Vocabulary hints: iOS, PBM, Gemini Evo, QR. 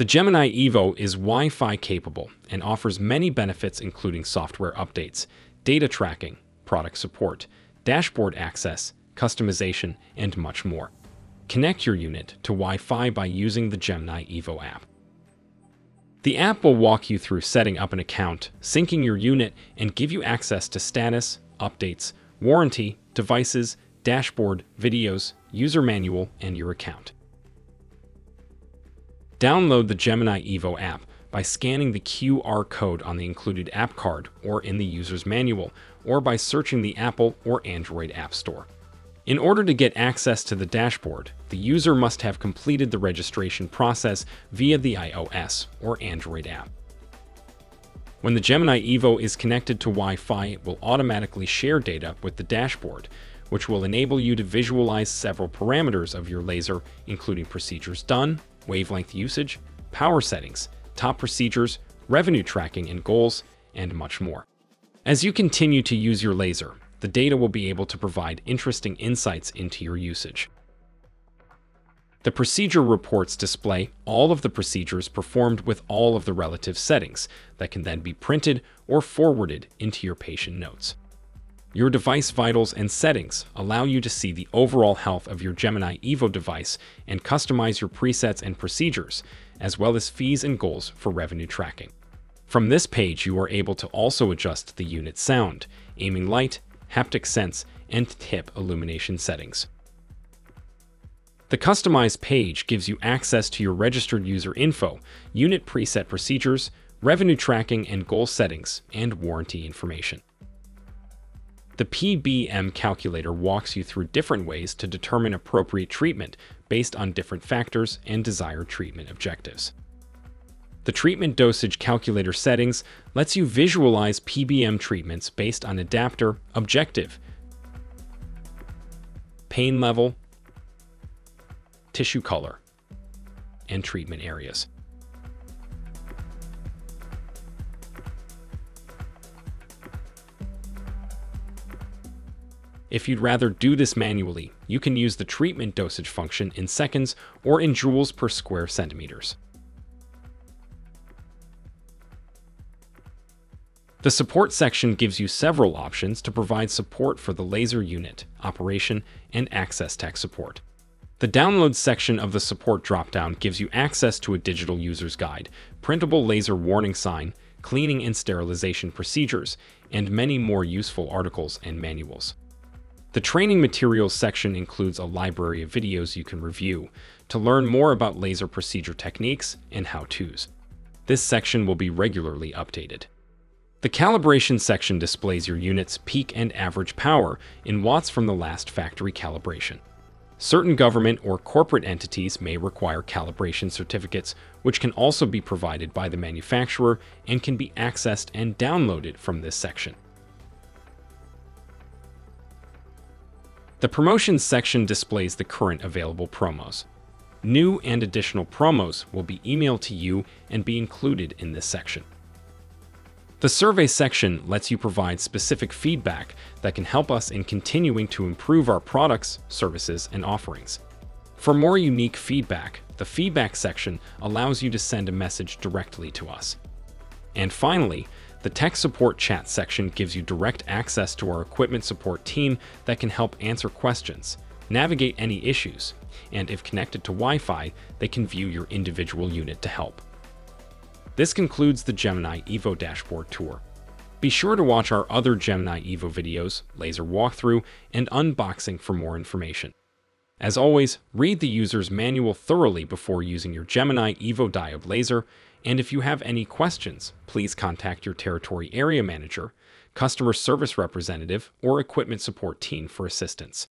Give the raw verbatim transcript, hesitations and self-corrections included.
The Gemini Evo is Wi-Fi capable and offers many benefits including software updates, data tracking, product support, dashboard access, customization, and much more. Connect your unit to Wi-Fi by using the Gemini Evo app. The app will walk you through setting up an account, syncing your unit, and give you access to status, updates, warranty, devices, dashboard, videos, user manual, and your account. Download the Gemini Evo app by scanning the Q R code on the included app card or in the user's manual, or by searching the Apple or Android App Store. In order to get access to the dashboard, the user must have completed the registration process via the iOS or Android app. When the Gemini Evo is connected to Wi-Fi, it will automatically share data with the dashboard, which will enable you to visualize several parameters of your laser, including procedures done, wavelength usage, power settings, top procedures, revenue tracking and goals, and much more. As you continue to use your laser, the data will be able to provide interesting insights into your usage. The procedure reports display all of the procedures performed with all of the relative settings that can then be printed or forwarded into your patient notes. Your device vitals and settings allow you to see the overall health of your Gemini Evo device and customize your presets and procedures, as well as fees and goals for revenue tracking. From this page, you are able to also adjust the unit sound, aiming light, haptic sense, and tip illumination settings. The Customize page gives you access to your registered user info, unit preset procedures, revenue tracking and goal settings, and warranty information. The P B M calculator walks you through different ways to determine appropriate treatment based on different factors and desired treatment objectives. The treatment dosage calculator settings lets you visualize P B M treatments based on adapter, objective, pain level, tissue color, and treatment areas. If you'd rather do this manually, you can use the treatment dosage function in seconds or in joules per square centimeters. The support section gives you several options to provide support for the laser unit, operation, and access tech support. The download section of the support dropdown gives you access to a digital user's guide, printable laser warning sign, cleaning and sterilization procedures, and many more useful articles and manuals. The training materials section includes a library of videos you can review to learn more about laser procedure techniques and how-tos. This section will be regularly updated. The calibration section displays your unit's peak and average power in watts from the last factory calibration. Certain government or corporate entities may require calibration certificates, which can also be provided by the manufacturer and can be accessed and downloaded from this section. The promotions section displays the current available promos. New and additional promos will be emailed to you and be included in this section. The survey section lets you provide specific feedback that can help us in continuing to improve our products, services, and offerings. For more unique feedback, the feedback section allows you to send a message directly to us. And finally, the tech support chat section gives you direct access to our equipment support team that can help answer questions, navigate any issues, and if connected to Wi-Fi, they can view your individual unit to help. This concludes the Gemini Evo dashboard tour. Be sure to watch our other Gemini Evo videos, laser walkthrough, and unboxing for more information. As always, read the user's manual thoroughly before using your Gemini Evo diode laser, and if you have any questions, please contact your territory area manager, customer service representative, or equipment support team for assistance.